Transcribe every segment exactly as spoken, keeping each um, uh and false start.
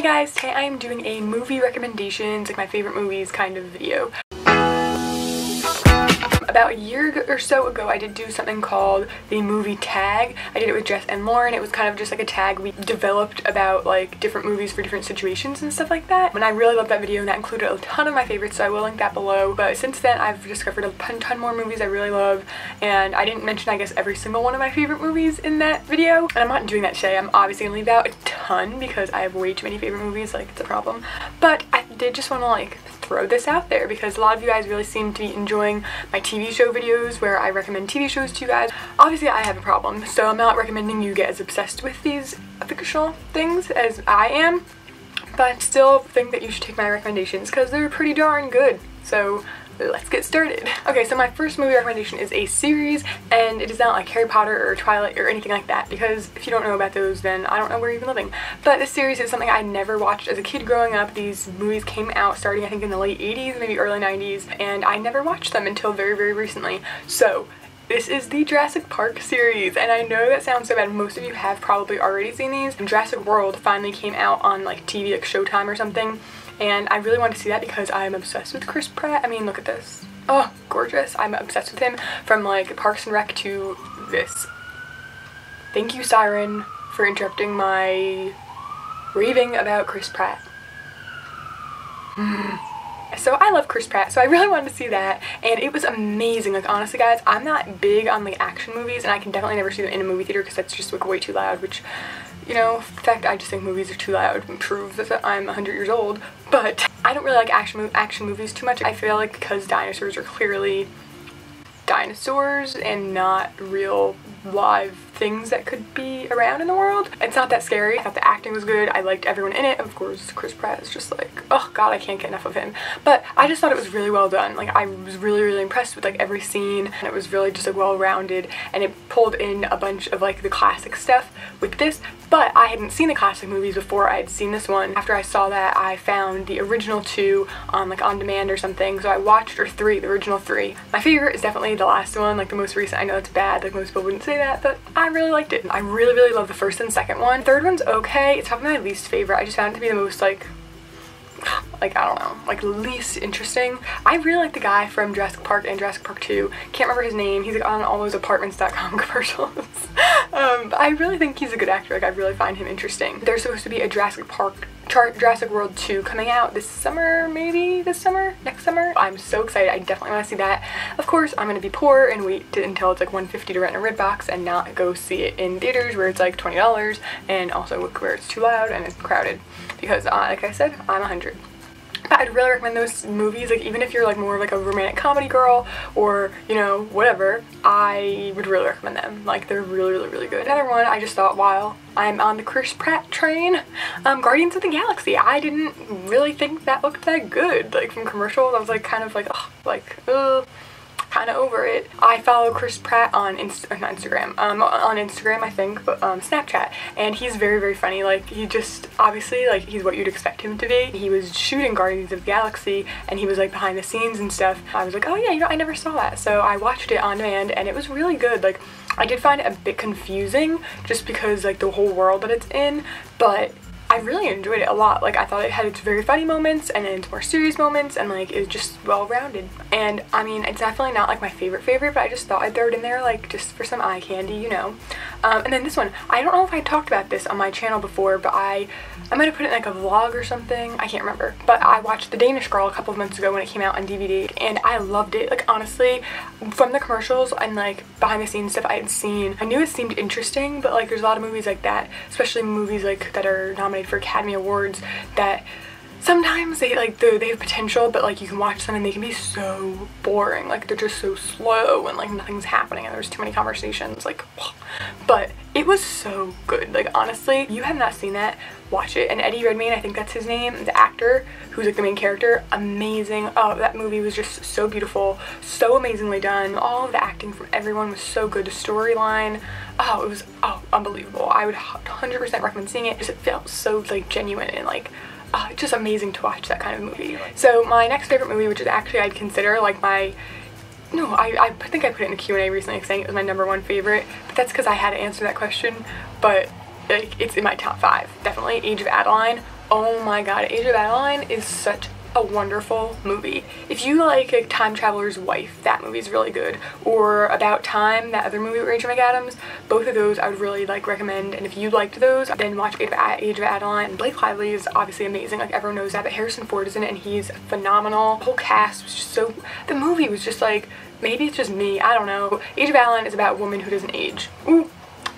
Hey guys, today I am doing a movie recommendations, like my favorite movies kind of video. About a year or so ago, I did do something called the movie tag. I did it with Jess and Lauren. It was kind of just like a tag we developed about like different movies for different situations and stuff like that. And I really loved that video, and that included a ton of my favorites, so I will link that below. But since then, I've discovered a ton, ton more movies I really love, and I didn't mention, I guess, every single one of my favorite movies in that video. And I'm not doing that today. I'm obviously gonna leave out a ton because I have way too many favorite movies, like it's a problem. But I did just wanna like throw this out there because a lot of you guys really seem to be enjoying my T V show videos where I recommend T V shows to you guys. Obviously I have a problem, so I'm not recommending you get as obsessed with these fictional things as I am, but still think that you should take my recommendations because they're pretty darn good. So let's get started. Okay, so my first movie recommendation is a series, and it is not like Harry Potter or Twilight or anything like that, because if you don't know about those, then I don't know where you're even living. But this series is something I never watched as a kid growing up. These movies came out starting, I think, in the late eighties, maybe early nineties, and I never watched them until very, very recently. So this is the Jurassic Park series, and I know that sounds so bad. Most of you have probably already seen these. And Jurassic World finally came out on like T V, like Showtime or something, and I really wanted to see that because I'm obsessed with Chris Pratt. I mean, look at this. Oh, gorgeous. I'm obsessed with him from like Parks and Rec to this. Thank you, Siren, for interrupting my raving about Chris Pratt. Mm. So I love Chris Pratt, so I really wanted to see that, and it was amazing. Like, honestly guys, I'm not big on like action movies, and I can definitely never see them in a movie theater because that's just like way too loud, which, you know, in fact, I just think movies are too loud and proves that I'm a hundred years old. But I don't really like action action movies too much. I feel like because dinosaurs are clearly dinosaurs and not real live things that could be around in the world, it's not that scary. I thought the acting was good. I liked everyone in it. Of course, Chris Pratt is just like, oh god, I can't get enough of him. But I just thought it was really well done. Like, I was really, really impressed with like every scene, and it was really just like well-rounded, and it pulled in a bunch of like the classic stuff with this. But I hadn't seen the classic movies before I had seen this one. After I saw that, I found the original two on um, like on demand or something, so I watched, or three, the original three. My favorite is definitely the last one, like the most recent. I know it's bad, like most people wouldn't say that, but I I really liked it. I really, really love the first and second one. Third one's okay. It's probably my least favorite. I just found it to be the most like, like I don't know, like least interesting. I really like the guy from Jurassic Park and Jurassic Park two. Can't remember his name. He's like on all those apartments dot com commercials. um, but I really think he's a good actor. Like, I really find him interesting. There's supposed to be a Jurassic Park, Jurassic World two coming out this summer, maybe this summer, next summer. I'm so excited. I definitely want to see that. Of course, I'm gonna be poor and wait to, until it's like one fifty to rent a Redbox and not go see it in theaters where it's like twenty dollars, and also where it's too loud and it's crowded, because uh, like I said, I'm a hundred. But I'd really recommend those movies. Like, even if you're like more of like a romantic comedy girl or, you know, whatever, I would really recommend them. Like, they're really, really, really good. Another one I just thought, wow, I'm on the Chris Pratt train, um, Guardians of the Galaxy. I didn't really think that looked that good. Like, from commercials, I was like kind of like, ugh, like, ugh. Kind of over it. I follow Chris Pratt on Inst not Instagram, um, on Instagram I think, but um, Snapchat, and he's very, very funny. Like, he just, obviously, like, he's what you'd expect him to be. He was shooting Guardians of the Galaxy, and he was like behind the scenes and stuff. I was like, oh yeah, you know, I never saw that. So I watched it on demand, and it was really good. Like, I did find it a bit confusing just because like the whole world that it's in, but I really enjoyed it a lot. Like, I thought it had its very funny moments and then its more serious moments, and like it was just well-rounded. And I mean, it's definitely not like my favorite favorite, but I just thought I'd throw it in there like just for some eye candy, you know. Um, and then this one, I don't know if I talked about this on my channel before, but I I might have put it in like a vlog or something, I can't remember. But I watched The Danish Girl a couple of months ago when it came out on D V D, and I loved it. Like, honestly, from the commercials and like behind the scenes stuff I had seen, I knew it seemed interesting, but like there's a lot of movies like that, especially movies like that are nominated for Academy Awards, that sometimes they like the, they have potential, but like you can watch them and they can be so boring. Like, they're just so slow and like nothing's happening and there's too many conversations, like, but it was so good. Like, honestly, you have not seen that, watch it. And Eddie Redmayne, I think that's his name, the actor who's like the main character, amazing. Oh, that movie was just so beautiful, so amazingly done. All of the acting from everyone was so good. The storyline, oh, it was, oh, unbelievable. I would one hundred percent recommend seeing it. Just, it felt so like genuine and like, oh, it's just amazing to watch that kind of movie. So my next favorite movie, which is actually I'd consider like my, no, I, I think I put it in a Q and A recently saying it was my number one favorite, but that's because I had to answer that question. But like, it's in my top five, definitely Age of Adaline. Oh my god, Age of Adaline is such a wonderful movie. If you like, like Time Traveler's Wife, that movie's really good. Or About Time, that other movie with Rachel McAdams, both of those I would really like recommend. And if you liked those, then watch Age of Adaline. And Blake Lively is obviously amazing, like everyone knows that, but Harrison Ford is in it and he's phenomenal. The whole cast was just so, the movie was just like, maybe it's just me, I don't know. Age of Adaline is about a woman who doesn't age. Ooh,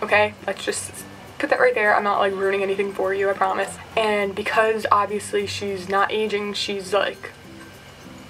okay, let's just put that right there. I'm not like ruining anything for you, I promise. And because obviously she's not aging, she's like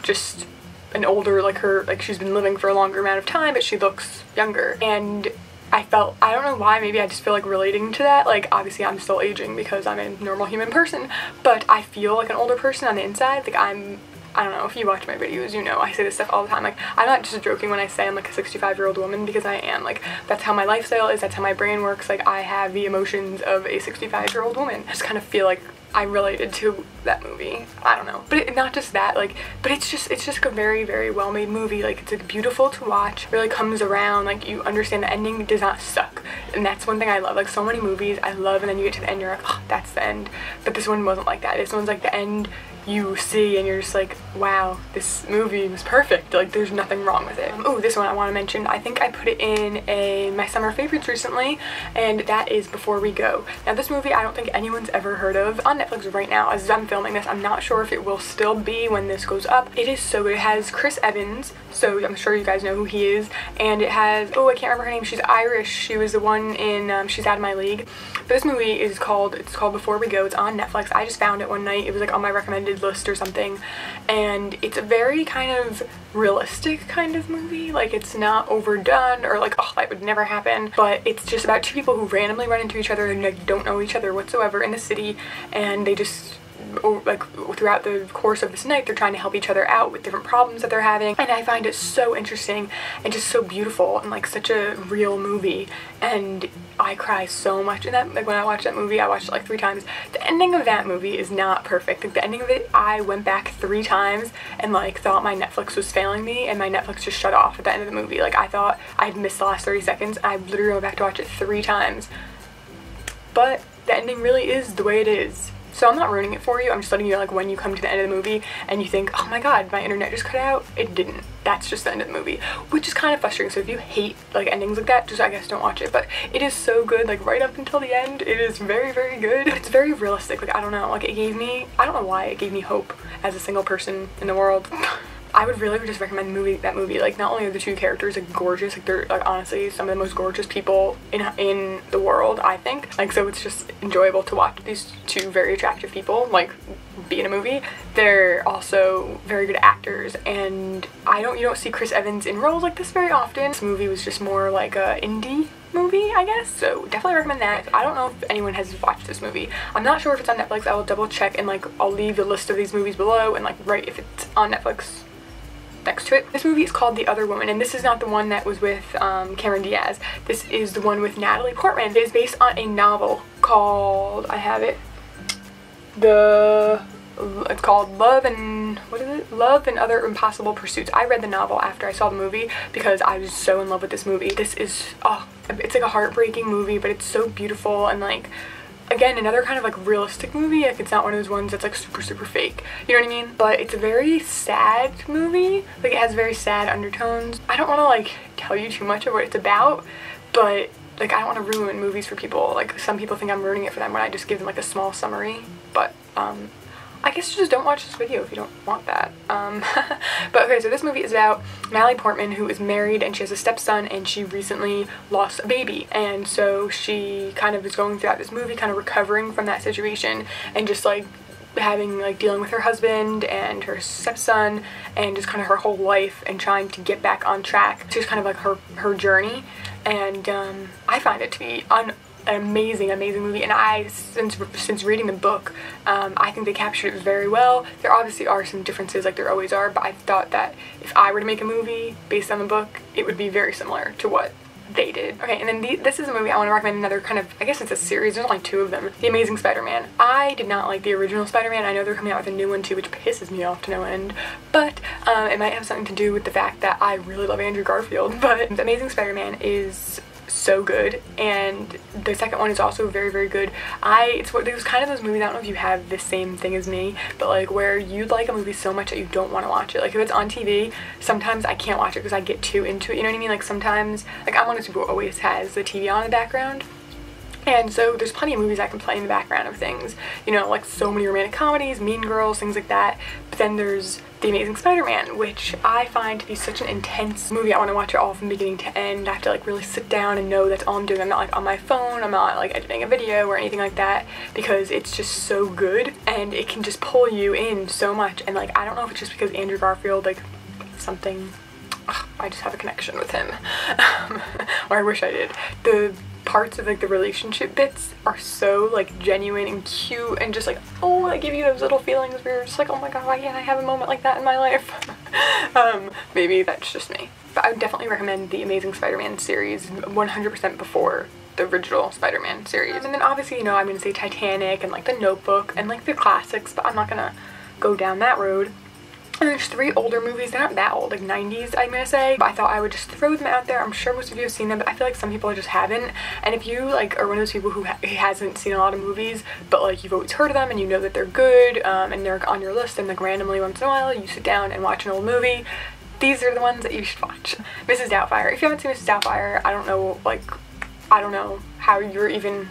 just an older, like her, like she's been living for a longer amount of time, but she looks younger. And I felt, I don't know why, maybe I just feel like relating to that. Like obviously I'm still aging because I'm a normal human person, but I feel like an older person on the inside. Like I'm, I don't know, if you watch my videos, you know I say this stuff all the time. Like, I'm not just joking when I say I'm like a sixty-five year old woman, because I am. Like, that's how my lifestyle is, that's how my brain works. Like, I have the emotions of a sixty-five year old woman. I just kind of feel like I related to that movie, I don't know. But it, not just that, like, but it's just, it's just like a very, very well made movie. Like, it's like beautiful to watch, it really comes around, like you understand the ending does not suck. And that's one thing I love, like so many movies I love, and then you get to the end, you're like, oh, that's the end. But this one wasn't like that. This one's like the end you see and you're just like, wow, this movie was perfect. Like, there's nothing wrong with it. Um, oh, this one I want to mention, I think I put it in a my summer favorites recently, and that is Before We Go. Now this movie I don't think anyone's ever heard of. On Netflix right now as I'm filming this. I'm not sure if it will still be when this goes up. It is so good. It has Chris Evans, so I'm sure you guys know who he is, and it has, oh, I can't remember her name, she's Irish, she was the one in um, She's Out of My League. But this movie is called, it's called Before We Go. It's on Netflix. I just found it one night, it was like on my recommended list or something, and it's a very kind of realistic kind of movie. Like, it's not overdone or like, oh, that would never happen, but it's just about two people who randomly run into each other and like don't know each other whatsoever in the city, and they just, or like throughout the course of this night, they're trying to help each other out with different problems that they're having. And I find it so interesting and just so beautiful and like such a real movie, and I cry so much in that. Like, when I watched that movie, I watched it like three times. The ending of that movie is not perfect. Like, the ending of it, I went back three times and like thought my Netflix was failing me, and my Netflix just shut off at the end of the movie. Like, I thought I'd missed the last thirty seconds, and I literally went back to watch it three times. But the ending really is the way it is. So I'm not ruining it for you, I'm just letting you know, like, when you come to the end of the movie and you think, oh my god, my internet just cut out, it didn't. That's just the end of the movie, which is kind of frustrating. So if you hate like endings like that, just I guess don't watch it. But it is so good, like right up until the end, it is very, very good. It's very realistic. Like, I don't know, like it gave me, I don't know why, it gave me hope as a single person in the world. I would really just recommend movie that movie. Like, not only are the two characters like gorgeous, like they're like honestly some of the most gorgeous people in in the world, I think. Like, so it's just enjoyable to watch these two very attractive people like be in a movie. They're also very good actors, and I don't you don't see Chris Evans in roles like this very often. This movie was just more like a indie movie, I guess, so definitely recommend that. I don't know if anyone has watched this movie. I'm not sure if it's on Netflix. I will double check, and like I'll leave the list of these movies below, and like right if it's on Netflix next to it. This movie is called The Other Woman, and this is not the one that was with um, Cameron Diaz. This is the one with Natalie Portman. It is based on a novel called, I have it, the, it's called Love and, what is it? Love and Other Impossible Pursuits. I read the novel after I saw the movie because I was so in love with this movie. This is, oh, it's like a heartbreaking movie, but it's so beautiful, and like, again, another kind of like realistic movie. Like, it's not one of those ones that's like super super fake, you know what I mean? But it's a very sad movie. Like, it has very sad undertones. I don't want to like tell you too much of what it's about, but like I don't want to ruin movies for people. Like, some people think I'm ruining it for them when I just give them like a small summary, but um I guess just don't watch this video if you don't want that. Um, but okay, so this movie is about Natalie Portman, who is married and she has a stepson, and she recently lost a baby. And so she kind of is going throughout this movie kind of recovering from that situation, and just like having like dealing with her husband and her stepson, and just kind of her whole life, and trying to get back on track. So it's kind of like her, her journey. And um, I find it to be un an amazing amazing movie, and I since since reading the book, um, I think they captured it very well. There obviously are some differences, like there always are, but I thought that if I were to make a movie based on the book, it would be very similar to what they did. Okay, and then the, this is a movie I want to recommend. Another kind of, I guess it's a series, there's only two of them. The Amazing Spider-Man. I did not like the original Spider-Man. I know they're coming out with a new one too, which pisses me off to no end, but um, it might have something to do with the fact that I really love Andrew Garfield. But The Amazing Spider-Man is so good, and the second one is also very, very good. I it's what there's kind of those movies, I don't know if you have the same thing as me, but like where you like a movie so much that you don't want to watch it. Like if it's on T V, sometimes I can't watch it because I get too into it, you know what I mean? Like sometimes, like I'm one of those people who always has the T V on in the background. And so there's plenty of movies I can play in the background of things, you know, like so many romantic comedies, Mean Girls, things like that. But then there's The Amazing Spider-Man, which I find to be such an intense movie. I want to watch it all from beginning to end. I have to like really sit down and know that's all I'm doing. I'm not like on my phone, I'm not like editing a video or anything like that, because it's just so good and it can just pull you in so much. And like I don't know if it's just because Andrew Garfield, like something, ugh, I just have a connection with him, or I wish I did. The parts of like the relationship bits are so like genuine and cute and just like, oh, I give you those little feelings where you're just like, oh my god, why can't I have a moment like that in my life? um maybe that's just me, but I would definitely recommend the Amazing Spider-Man series one hundred percent before the original Spider-Man series. And then obviously, you know, I'm gonna say Titanic and like The Notebook and like the classics, but I'm not gonna go down that road. And there's three older movies, they're not that old, like nineties I'm gonna say, but I thought I would just throw them out there. I'm sure most of you have seen them, but I feel like some people just haven't. And if you like are one of those people who ha hasn't seen a lot of movies, but like you've always heard of them and you know that they're good, um, and they're on your list, and like randomly once in a while you sit down and watch an old movie, these are the ones that you should watch. Missus Doubtfire. If you haven't seen Missus Doubtfire, I don't know, like, I don't know how you're even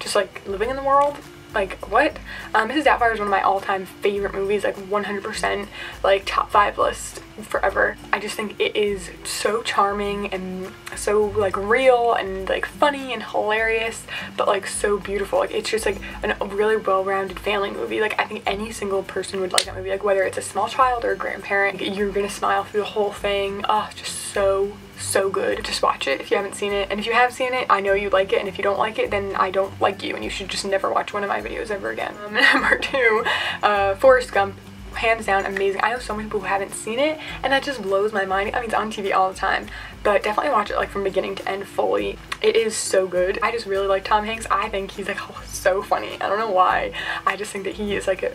just like living in the world. Like what? Um, Missus Doubtfire is one of my all-time favorite movies, like one hundred percent, like top five list forever. I just think it is so charming and so like real and like funny and hilarious, but like so beautiful. Like it's just like an, a really well-rounded family movie. Like I think any single person would like that movie. Like whether it's a small child or a grandparent, you're gonna smile through the whole thing. Oh, just so, so good. Just watch it if you haven't seen it, and if you have seen it, I know you like it, and if you don't like it, then I don't like you, and you should just never watch one of my videos ever again. Um, number two, uh, Forrest Gump. Hands down, amazing. I know so many people who haven't seen it, and that just blows my mind. I mean, it's on T V all the time, but definitely watch it like from beginning to end fully. It is so good. I just really like Tom Hanks. I think he's like, oh, so funny. I don't know why. I just think that he is like a,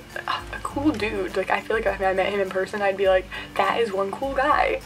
a cool dude. Like I feel like if I met him in person, I'd be like, that is one cool guy.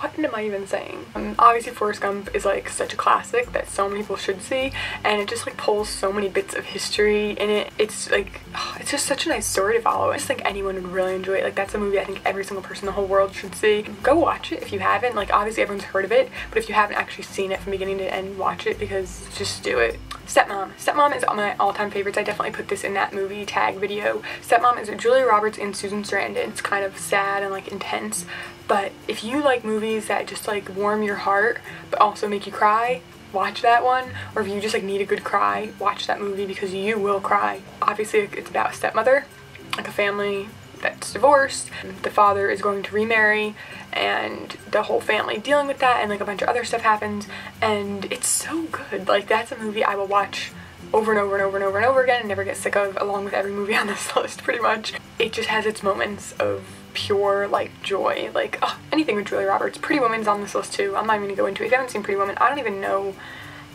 What am I even saying? Um, obviously Forrest Gump is like such a classic that so many people should see, and it just like pulls so many bits of history in it. It's like, oh, it's just such a nice story to follow. I just think anyone would really enjoy it. Like that's a movie I think every single person in the whole world should see. Go watch it if you haven't. Like obviously everyone's heard of it, but if you haven't actually seen it from beginning to end, watch it, because just do it. Stepmom. Stepmom is my all-time favorites. I definitely put this in that movie tag video. Stepmom is Julia Roberts and Susan Sarandon. It's kind of sad and like intense, but if you like movies that just like warm your heart but also make you cry, watch that one. Or if you just like need a good cry, watch that movie, because you will cry. Obviously it's about a stepmother, like a family that's divorced. The father is going to remarry, and the whole family dealing with that, and like a bunch of other stuff happens, and it's so good. Like that's a movie I will watch over and over and over and over and over again and never get sick of, along with every movie on this list pretty much. It just has its moments of pure like joy, like oh, anything with Julia Roberts. Pretty Woman's on this list too. I'm not even gonna go into it. If you haven't seen Pretty Woman, I don't even know,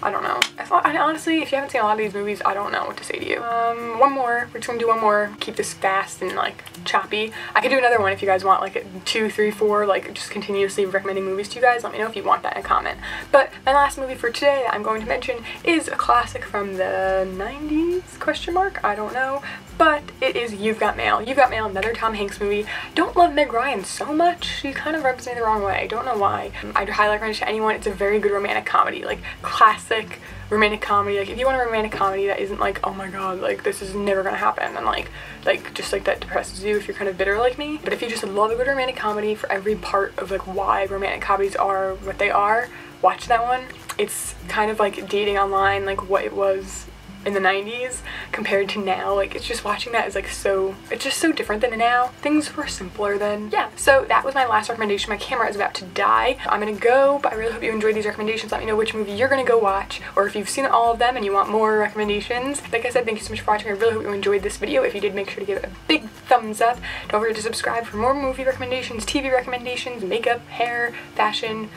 I don't know. I thought, I, honestly, if you haven't seen a lot of these movies, I don't know what to say to you. Um, one more. We're just gonna do one more. Keep this fast and like choppy. I could do another one if you guys want, like two, three, four, like just continuously recommending movies to you guys. Let me know if you want that in a comment. But my last movie for today that I'm going to mention is a classic from the nineties, question mark? I don't know. But it is You've Got Mail. You've Got Mail, another Tom Hanks movie. Don't love Meg Ryan so much. She kind of rubs me the wrong way. I don't know why. I'd highly recommend it to anyone. It's a very good romantic comedy, like classic romantic comedy. Like if you want a romantic comedy that isn't like, oh my god, like this is never gonna happen, and like like just like that depresses you if you're kind of bitter like me. But if you just love a good romantic comedy for every part of like why romantic comedies are what they are, watch that one. It's kind of like dating online, like what it was in the nineties compared to now. Like it's just, watching that is like so, it's just so different than now. Things were simpler then. Yeah, so that was my last recommendation. My camera is about to die. I'm gonna go, but I really hope you enjoyed these recommendations. Let me know which movie you're gonna go watch, or if you've seen all of them and you want more recommendations. Like I said, thank you so much for watching. I really hope you enjoyed this video. If you did, make sure to give it a big thumbs up. Don't forget to subscribe for more movie recommendations, T V recommendations, makeup, hair, fashion,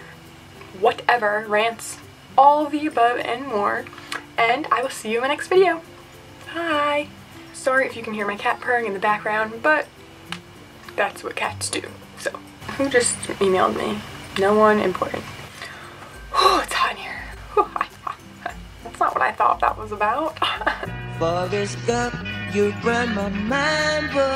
whatever, rants, all of the above and more. And I will see you in my next video. Bye! Sorry if you can hear my cat purring in the background, but that's what cats do. So, who just emailed me? No one important. thought that was about. Forrest Gump, you run my mind,